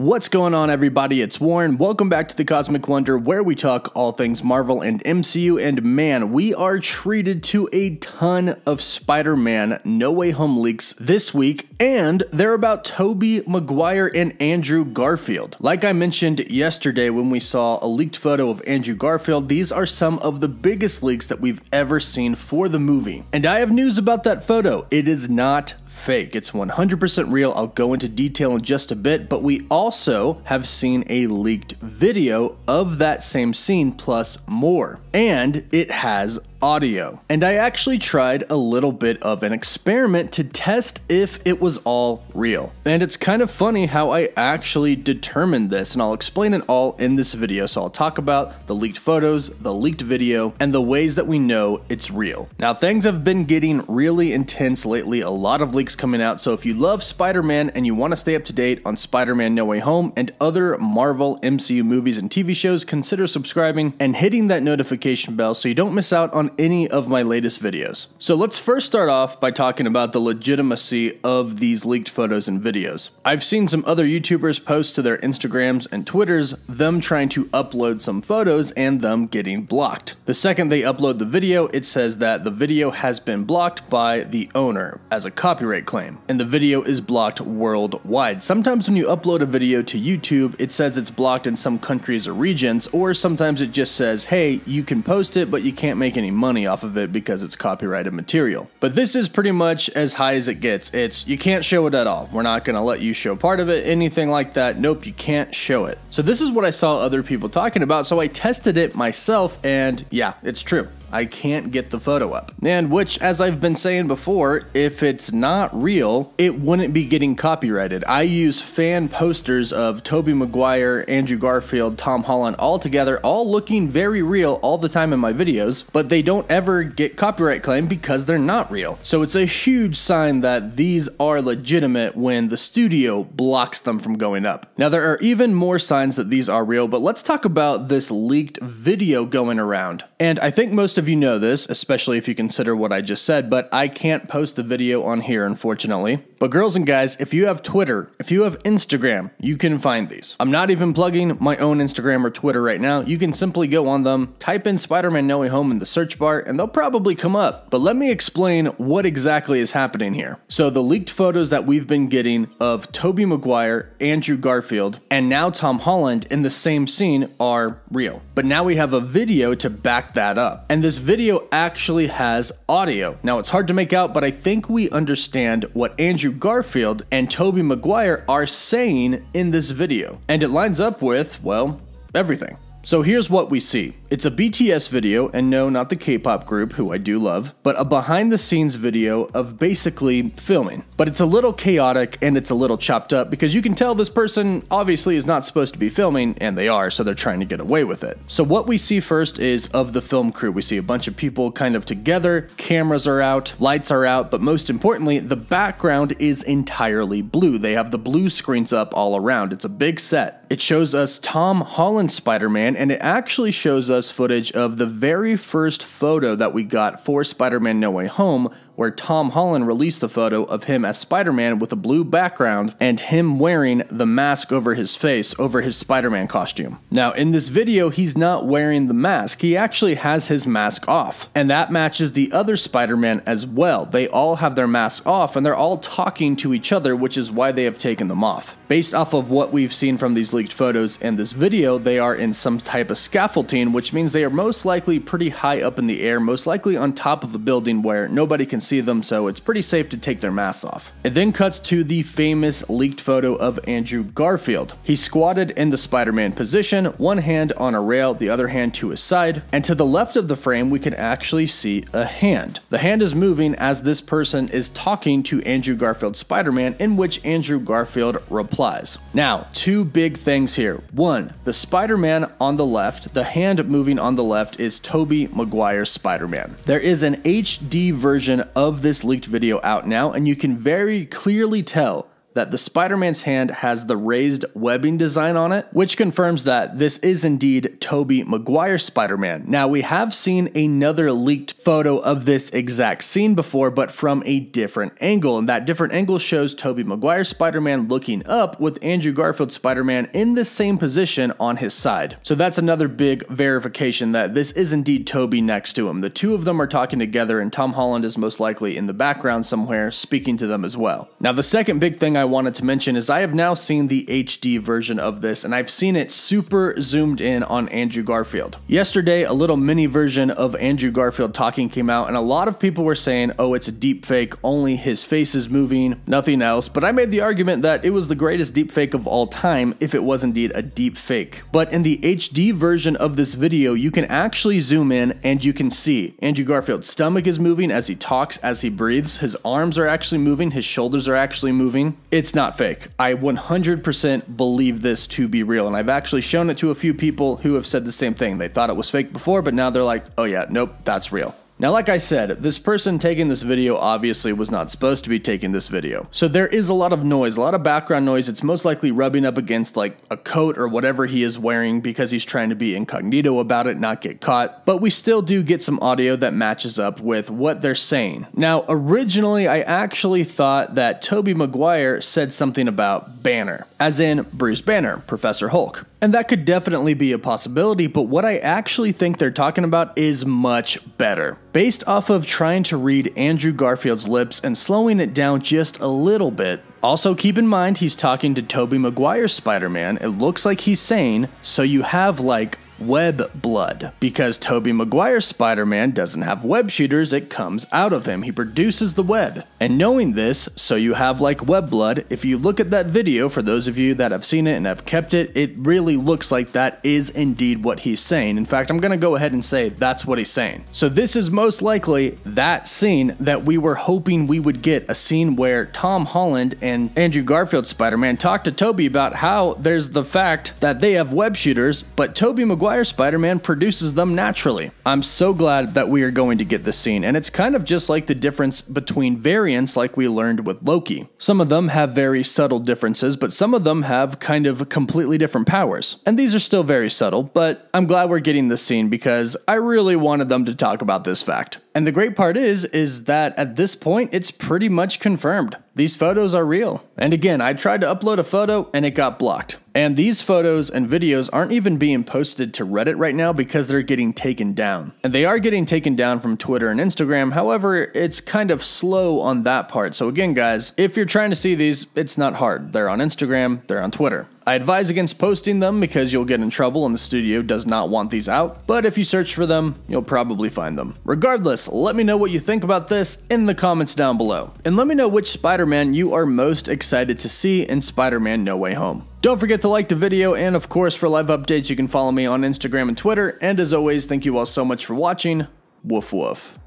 What's going on, everybody? It's Warren. Welcome back to The Cosmic Wonder, where we talk all things Marvel and MCU, and man, we are treated to a ton of Spider-Man No Way Home leaks this week, and they're about Tobey Maguire and Andrew Garfield. Like I mentioned yesterday when we saw a leaked photo of Andrew Garfield, these are some of the biggest leaks that we've ever seen for the movie. And I have news about that photo. It is not fake. It's 100% real. I'll go into detail in just a bit, but we also have seen a leaked video of that same scene plus more, and it has audio. And I actually tried a little bit of an experiment to test if it was all real. And it's kind of funny how I actually determined this, and I'll explain it all in this video. So I'll talk about the leaked photos, the leaked video, and the ways that we know it's real. Now, things have been getting really intense lately, a lot of leaks coming out. So if you love Spider-Man and you want to stay up to date on Spider-Man No Way Home and other Marvel MCU movies and TV shows, consider subscribing and hitting that notification bell so you don't miss out on any of my latest videos. So let's first start off by talking about the legitimacy of these leaked photos and videos. I've seen some other YouTubers post to their Instagrams and Twitters them trying to upload some photos and them getting blocked. The second they upload the video, it says that the video has been blocked by the owner as a copyright claim, and the video is blocked worldwide. Sometimes when you upload a video to YouTube, it says it's blocked in some countries or regions, or sometimes it just says, hey, you can post it, but you can't make any money off of it because it's copyrighted material. But this is pretty much as high as it gets. It's you can't show it at all. We're not going to let you show part of it, anything like that. Nope, you can't show it. So this is what I saw other people talking about. So I tested it myself, and yeah, it's true. I can't get the photo up. And which, as I've been saying before, if it's not real, it wouldn't be getting copyrighted. I use fan posters of Tobey Maguire, Andrew Garfield, Tom Holland all together, all looking very real all the time in my videos, but they don't ever get copyright claimed because they're not real. So it's a huge sign that these are legitimate when the studio blocks them from going up. Now, there are even more signs that these are real, but let's talk about this leaked video going around. And I think most of you know this, especially if you consider what I just said, but I can't post the video on here, unfortunately. But girls and guys, if you have Twitter, if you have Instagram, you can find these. I'm not even plugging my own Instagram or Twitter right now. You can simply go on them, type in Spider-Man No Way Home in the search bar, and they'll probably come up. But let me explain what exactly is happening here. So the leaked photos that we've been getting of Tobey Maguire, Andrew Garfield, and now Tom Holland in the same scene are real. But now we have a video to back that up. And this video actually has audio. Now, it's hard to make out, but I think we understand what Andrew Garfield and Tobey Maguire are saying in this video. And it lines up with, well, everything. So here's what we see. It's a BTS video, and no, not the K-pop group, who I do love, but a behind-the-scenes video of basically filming. But it's a little chaotic, and it's a little chopped up, because you can tell this person obviously is not supposed to be filming, and they are, so they're trying to get away with it. So what we see first is of the film crew. We see a bunch of people kind of together, cameras are out, lights are out, but most importantly, the background is entirely blue. They have the blue screens up all around. It's a big set. It shows us Tom Holland's Spider-Man, and it actually shows us footage of the very first photo that we got for Spider-Man No Way Home, where Tom Holland released the photo of him as Spider-Man with a blue background and him wearing the mask over his face, over his Spider-Man costume. Now, in this video, he's not wearing the mask. He actually has his mask off, and that matches the other Spider-Man as well. They all have their masks off, and they're all talking to each other, which is why they have taken them off. Based off of what we've seen from these leaked photos and this video, they are in some type of scaffolding, which means they are most likely pretty high up in the air, most likely on top of a building where nobody can see them, so it's pretty safe to take their masks off. It then cuts to the famous leaked photo of Andrew Garfield. He's squatted in the Spider-Man position, one hand on a rail, the other hand to his side, and to the left of the frame we can actually see a hand. The hand is moving as this person is talking to Andrew Garfield's Spider-Man, in which Andrew Garfield replies. Now, two big things here. One, the Spider-Man on the left, the hand moving on the left, is Tobey Maguire's Spider-Man. There is an HD version of this leaked video out now, and you can very clearly tell that the Spider-Man's hand has the raised webbing design on it, which confirms that this is indeed Tobey Maguire's Spider-Man. Now, we have seen another leaked photo of this exact scene before, but from a different angle, and that different angle shows Tobey Maguire's Spider-Man looking up with Andrew Garfield's Spider-Man in the same position on his side. So that's another big verification that this is indeed Tobey next to him. The two of them are talking together, and Tom Holland is most likely in the background somewhere speaking to them as well. Now, the second big thing I wanted to mention is I have now seen the HD version of this, and I've seen it super zoomed in on Andrew Garfield. Yesterday, a little mini version of Andrew Garfield talking came out, and a lot of people were saying, oh, it's a deep fake, only his face is moving, nothing else. But I made the argument that it was the greatest deep fake of all time if it was indeed a deep fake. But in the HD version of this video, you can actually zoom in and you can see Andrew Garfield's stomach is moving as he talks, as he breathes, his arms are actually moving, his shoulders are actually moving. It's not fake. I 100% believe this to be real, and I've actually shown it to a few people who have said the same thing. They thought it was fake before, but now they're like, oh yeah, nope, that's real. Now, like I said, this person taking this video obviously was not supposed to be taking this video. So there is a lot of noise, a lot of background noise. It's most likely rubbing up against like a coat or whatever he is wearing because he's trying to be incognito about it, not get caught. But we still do get some audio that matches up with what they're saying. Now, originally, I actually thought that Tobey Maguire said something about Banner, as in Bruce Banner, Professor Hulk. And that could definitely be a possibility, but what I actually think they're talking about is much better. Based off of trying to read Andrew Garfield's lips and slowing it down just a little bit. Also, keep in mind he's talking to Tobey Maguire's Spider-Man. It looks like he's saying, so you have like web blood, because Tobey Maguire's Spider-Man doesn't have web shooters, it comes out of him. He produces the web. And knowing this, so you have like web blood, if you look at that video, for those of you that have seen it and have kept it, it really looks like that is indeed what he's saying. In fact, I'm gonna go ahead and say that's what he's saying. So this is most likely that scene that we were hoping we would get, a scene where Tom Holland and Andrew Garfield's Spider-Man talk to Tobey about how there's the fact that they have web shooters, but Tobey Maguire Spider-Man produces them naturally. I'm so glad that we are going to get this scene, and it's kind of just like the difference between variants like we learned with Loki. Some of them have very subtle differences, but some of them have kind of completely different powers. And these are still very subtle, but I'm glad we're getting this scene because I really wanted them to talk about this fact. And the great part is that at this point, it's pretty much confirmed. These photos are real. And again, I tried to upload a photo and it got blocked. And these photos and videos aren't even being posted to Reddit right now because they're getting taken down. And they are getting taken down from Twitter and Instagram. However, it's kind of slow on that part. So again, guys, if you're trying to see these, it's not hard. They're on Instagram, they're on Twitter. I advise against posting them because you'll get in trouble and the studio does not want these out, but if you search for them, you'll probably find them. Regardless, let me know what you think about this in the comments down below, and let me know which Spider-Man you are most excited to see in Spider-Man No Way Home. Don't forget to like the video, and of course, for live updates, you can follow me on Instagram and Twitter, and as always, thank you all so much for watching. Woof woof.